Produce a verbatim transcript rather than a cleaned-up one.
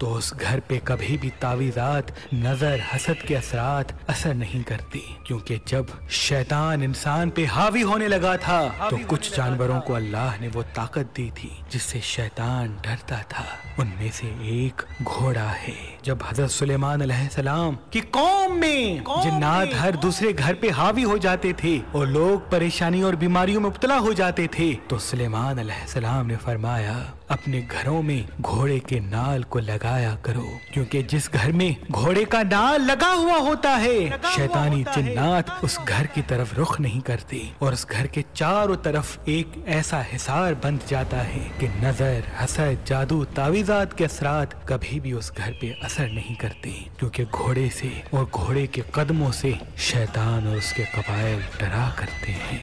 तो उस घर पे कभी भी तावीज़ात, नजर, हसद के असरात असर नहीं करती, क्योंकि जब शैतान इंसान पे हावी होने लगा था तो कुछ जानवरों को अल्लाह ने वो ताकत दी थी जिससे शैतान डरता था। उनमें से एक घोड़ा है। जब हजरत सुलेमान अलैहिस्सलाम की कौम में जिन्नात हर दूसरे घर पे हावी हो जाते थे और लोग परेशानी और बीमारियों में मुब्तला हो जाते थे, तो सुलेमान अलैहिस्सलाम ने फरमाया, अपने घरों में घोड़े के नाल को लगाया करो, क्योंकि जिस घर में घोड़े का नाल लगा हुआ होता है शैतानी जिन्नात उस घर की तरफ रुख नहीं करती और उस घर के चारों तरफ एक ऐसा हिसार बंध जाता है कि नजर, हसद, जादू, तावीज़ात के असरात कभी भी उस घर पे असर नहीं करते, क्योंकि घोड़े से और घोड़े के कदमों से शैतान और उसके कबाइल डरा करते हैं।